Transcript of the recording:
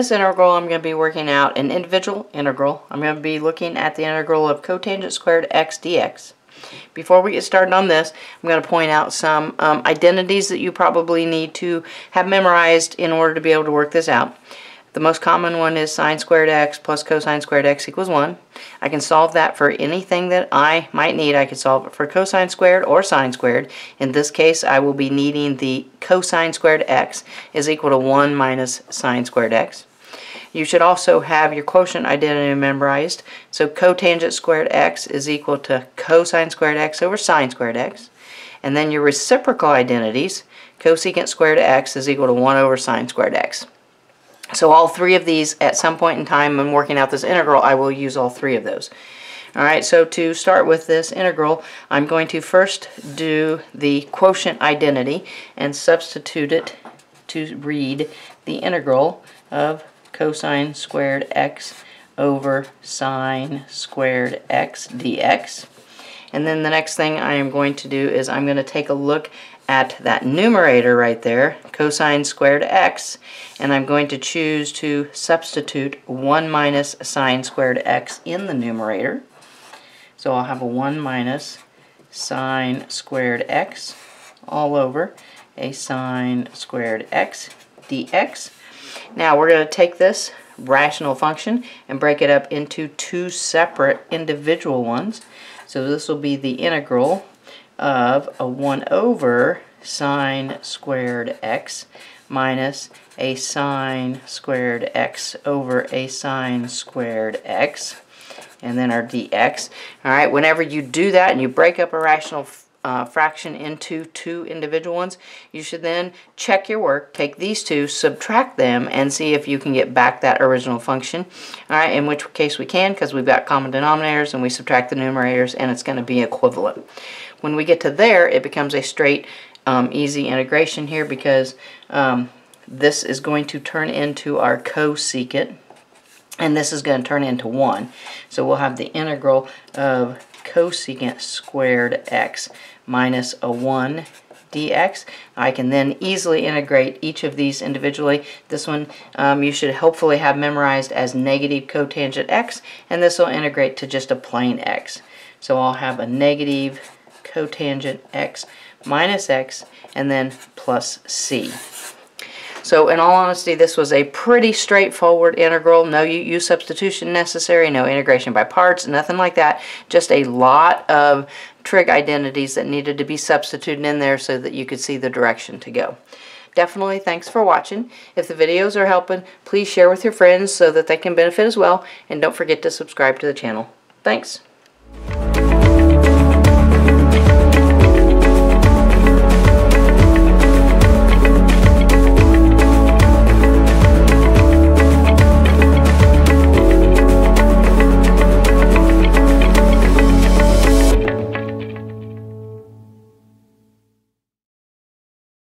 this integral, I'm going to be working out an individual integral. I'm going to be looking at the integral of cotangent squared x dx. Before we get started on this, I'm going to point out some identities that you probably need to have memorized in order to be able to work this out. The most common one is sine squared x plus cosine squared x equals 1. I can solve that for anything that I might need. I could solve it for cosine squared or sine squared. In this case, I will be needing the cosine squared x is equal to 1 minus sine squared x. You should also have your quotient identity memorized. So cotangent squared x is equal to cosine squared x over sine squared x. And then your reciprocal identities, cosecant squared x is equal to 1 over sine squared x. So all three of these, at some point in time when working out this integral, I will use all three of those. Alright, so to start with this integral, I'm going to first do the quotient identity and substitute it to read the integral of cosine squared x over sine squared x dx. And then the next thing I am going to do is I'm going to take a look at that numerator right there, cosine squared x, and I'm going to choose to substitute 1 minus sine squared x in the numerator. So I'll have a 1 minus sine squared x all over a sine squared x dx. Now we're going to take this rational function and break it up into two separate individual ones. So this will be the integral of a 1 over sine squared x minus a sine squared x over a sine squared x, and then our dx. Alright, whenever you do that and you break up a rational fraction into two individual ones, you should then check your work, take these two, subtract them, and see if you can get back that original function. Alright, in which case we can, because we've got common denominators and we subtract the numerators and it's going to be equivalent. When we get to there, it becomes a straight, easy integration here, because this is going to turn into our cosecant, and this is going to turn into 1. So we'll have the integral of cosecant squared x minus a 1 dx. I can then easily integrate each of these individually. This one you should hopefully have memorized as negative cotangent x, and this will integrate to just a plain x. So I'll have a negative cotangent x minus x, and then plus c. So in all honesty, this was a pretty straightforward integral. No u substitution necessary, no integration by parts, nothing like that. Just a lot of trig identities that needed to be substituted in there so that you could see the direction to go. Definitely thanks for watching. If the videos are helping, please share with your friends so that they can benefit as well. And don't forget to subscribe to the channel. Thanks.